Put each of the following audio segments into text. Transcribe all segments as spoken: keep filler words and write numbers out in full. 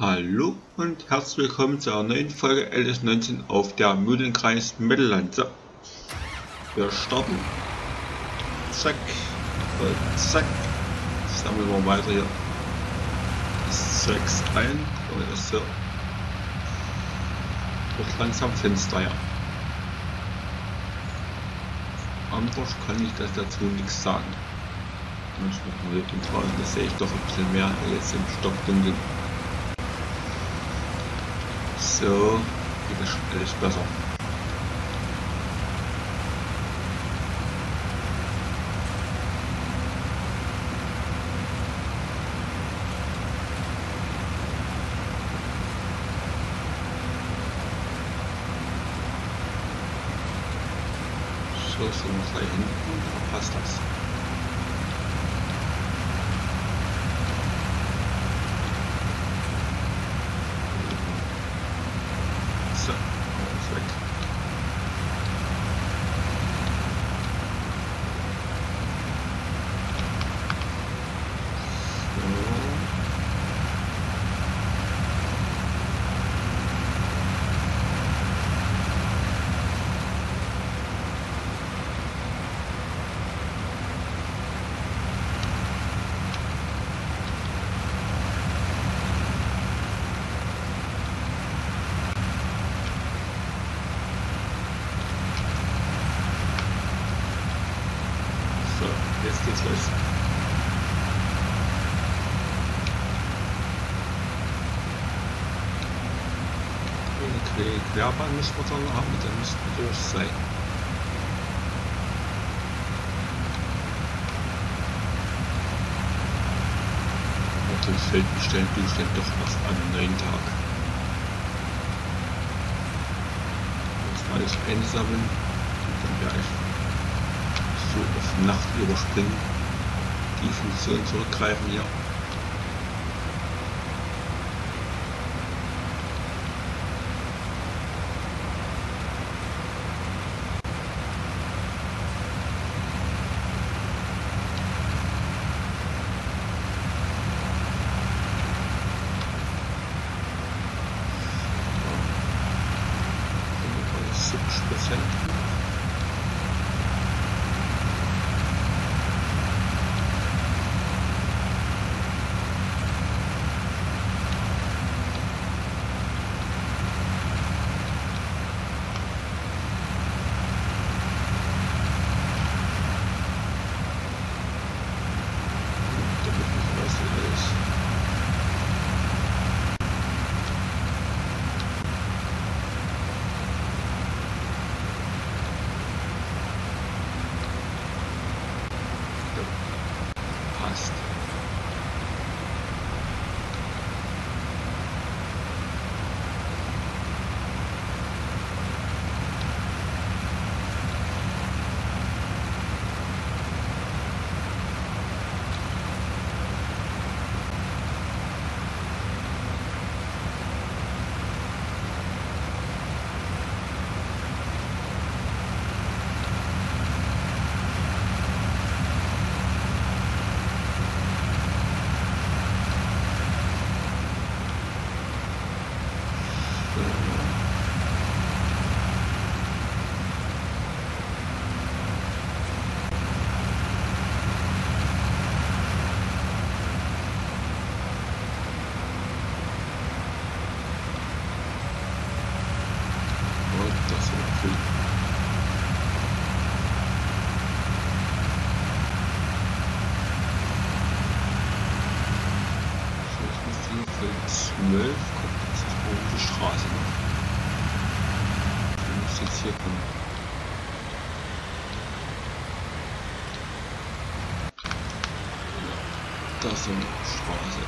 Hallo und herzlich willkommen zu einer neuen Folge L S neunzehn auf der Mühlenkreis Mittelland. So, wir starten. Zack und zack. Sammeln wir weiter hier. sechs ein. Und das wird langsam finster, ja. Anders kann ich das dazu nichts sagen. Ich mach mal den draußen, das sehe ich doch ein bisschen mehr jetzt im Stockdunkel. So, geht das alles besser. So, so muss da hinten, da passt das. Jetzt geht's los. Okay, die Querbahn müssen wir dann haben, dann müssen wir durch sein. Auf dem Feld bestellen, du stellen doch was an einem neuen Tag. Jetzt alles einsammeln und dann gleich so auf Nacht überspringen, die Funktion zurückgreifen hier. zwölf kommt jetzt oben die Straße noch. Die muss jetzt hier kommen. Ja, das ist eine Straße.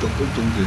dunkel, dunkel.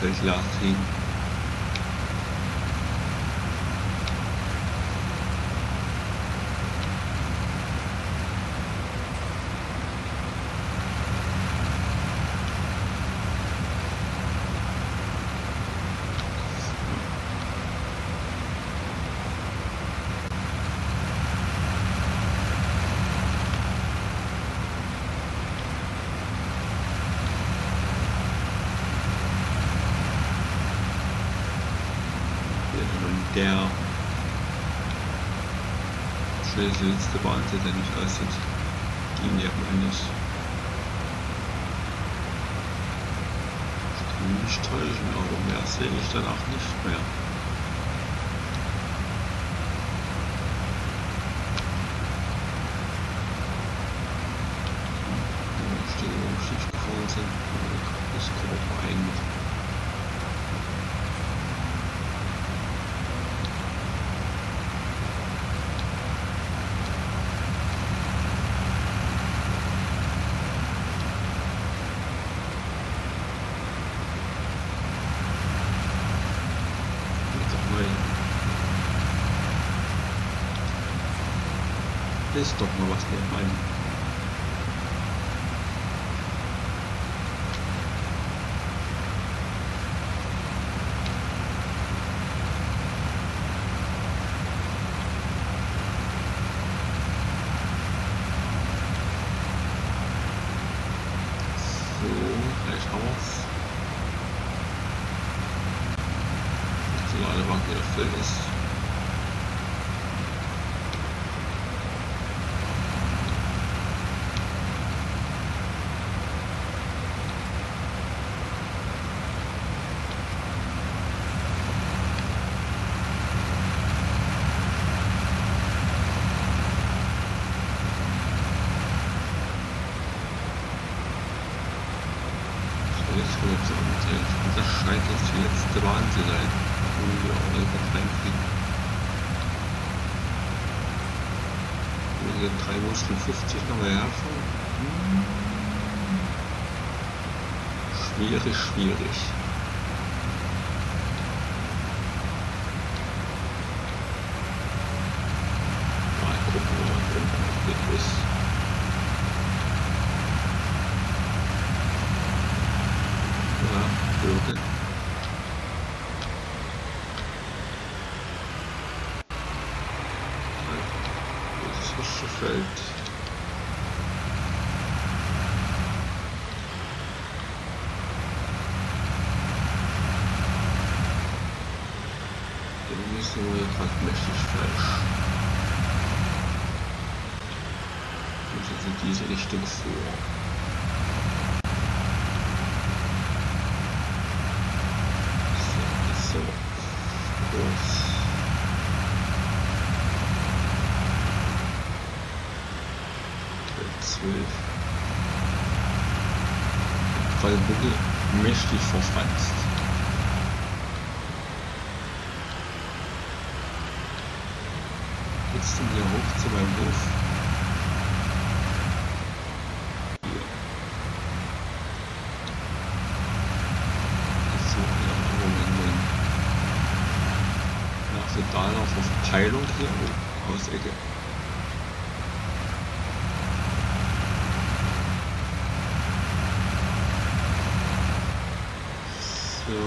Feld lacht hin. Der schnellste Bahnte, der nicht leistet, die nerven nicht. Ich kann mich täuschen, aber mehr sehe ich danach nicht mehr. Ich stehe im Schiff gefahren sind, aber das kommt auch eigentlich. Ist doch mal was mit meinem. So, gleich aus. Die Ladebank wieder voll ist. Das scheint jetzt die letzte Bahn zu sein, wo wir auch einfach reinfliegen. den drei Wurzeln fünfzig nochmal herfahren. Schwierig, schwierig. Mal gucken, wo man unten ist. Weil du mächtig verfranst. Jetzt sind wir hoch zu meinem Hof. Hier. Jetzt suchen wir einen Moment, Moment. Nach totaler Verpeilung hier oben aus Ecke. So.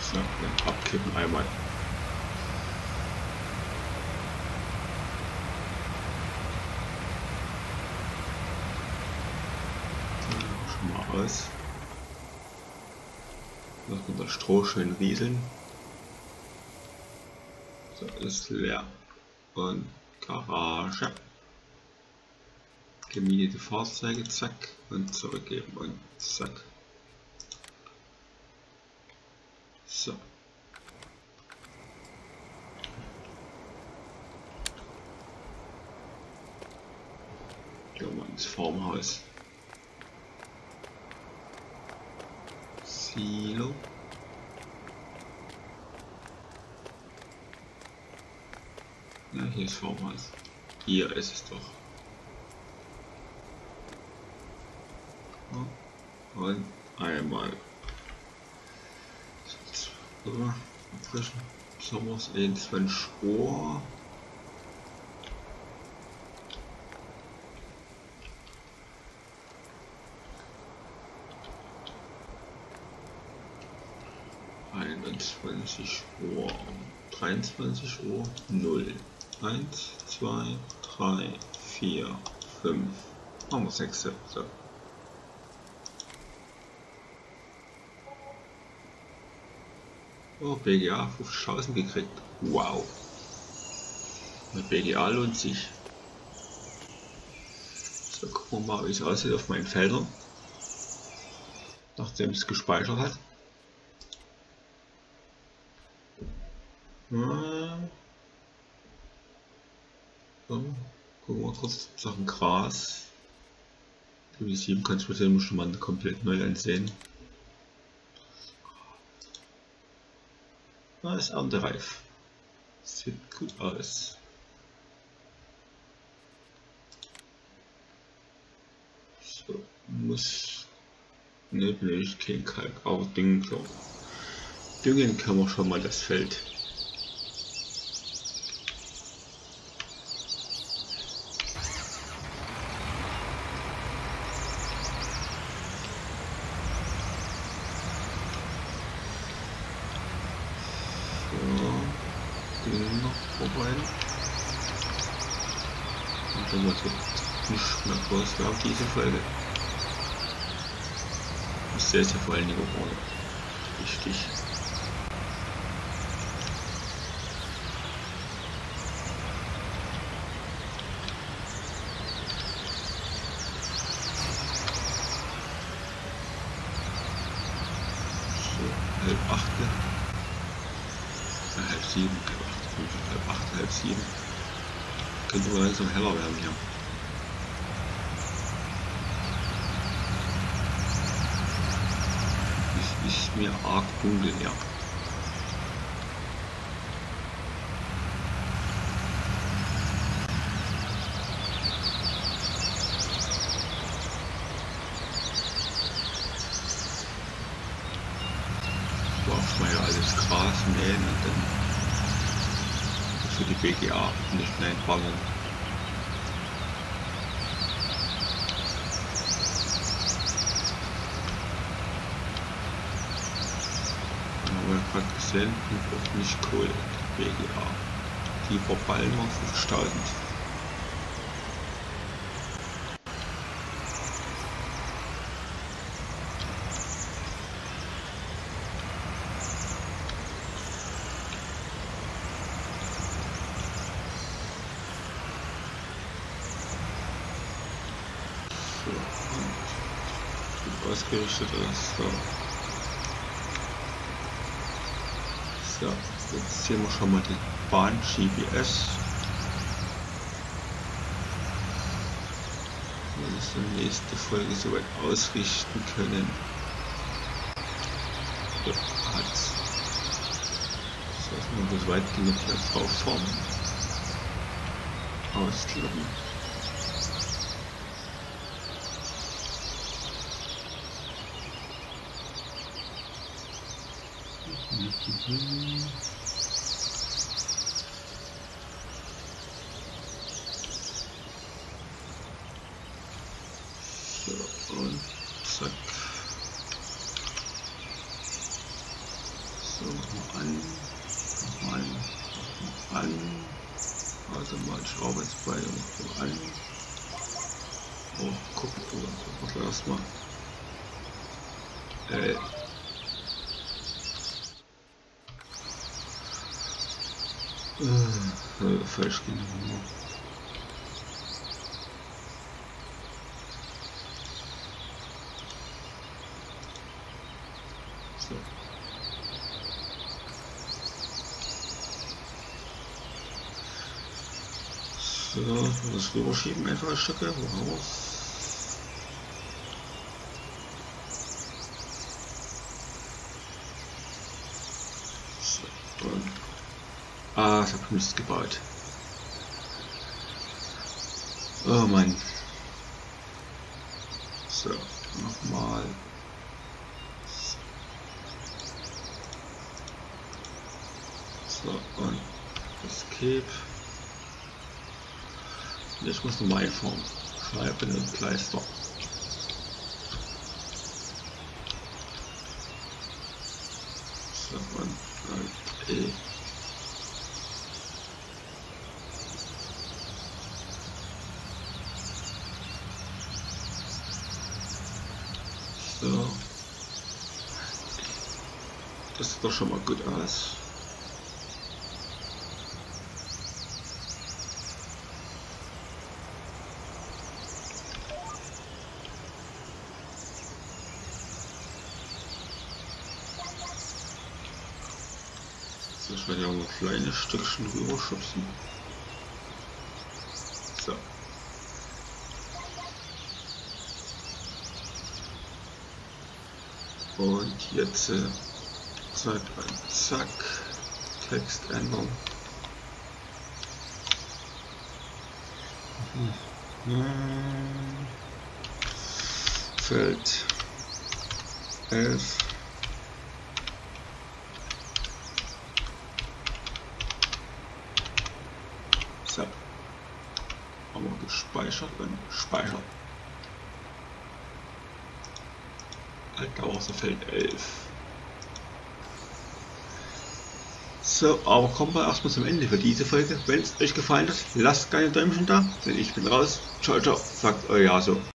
So, abkippen einmal. Aus. Lassen wir das Stroh schön rieseln. So, ist leer. Und Garage. Gemietete Fahrzeuge, zack. Und zurückgeben und zack. So. Gehen wir ins Formhaus. Silo. Na, hier ist Formhaus. Hier ist es doch. Und einmal. Frischen Sommers einundzwanzig Uhr. einundzwanzig Uhr, dreiundzwanzig Uhr, null, eins, zwei, drei, vier, fünf, machen wir sechs, so. Oh, B G A, fünfzigtausend gekriegt, wow. Mit B G A lohnt sich. So, gucken wir mal, wie es aussieht auf meinen Feldern, nachdem es gespeichert hat. So, gucken wir kurz Sachen Gras. Die sieben kannst du mir schon mal komplett neu ansehen. Na, ist erntereif. Sieht gut aus. So, muss. Ne, bin ich kein Kalk, aber Düngen, so. Düngen kann man schon mal das Feld. Auf diese Folge. Ich sehe es ja vor allen Dingen auch richtig. halb achte, halb sieben, halb acht, fünf, halb acht, halb sieben. Könnte mal langsam heller werden hier. Das ist mir arg dunkel hier. B G A nicht einfangen. Aber gerade gesehen, braucht nicht Kohle, die B G A. Die verfallen auf fünftausend. Ausgerichtet ist. So. So, jetzt sehen wir schon mal die Bahn G P S. Wir müssen die nächste Folge soweit ausrichten können. So, hat's. Das heißt, man muss weit genug hier drauf fahren. Ausklicken. So, und zack. So, nochmal an, nochmal an, nochmal an. Also mal Schraubenzbeil und nochmal an. Oh, guck mal, guck erstmal. Äh. Äh, falsch genommen. So. So, das rüberschieben einfach ein Stück. Wow. Ah, ich hab Mist gebaut. Oh Mann. So, nochmal. So, und Escape. Ich muss nochmal einfahren. Schreiben und Kleister. So, und, und E. So. Das sieht doch schon mal gut aus. So, ich werde ja auch noch kleine Stückchen rüberschubsen. So. Und jetzt äh, zack, zack, Text ändern. Mhm. Feld elf. So. Haben wir gespeichert und speichert. Feld elf. So, aber kommen wir erstmal zum Ende für diese Folge. Wenn es euch gefallen hat, lasst gerne Däumchen da, denn ich bin raus. Ciao, ciao, sagt euer JaSo.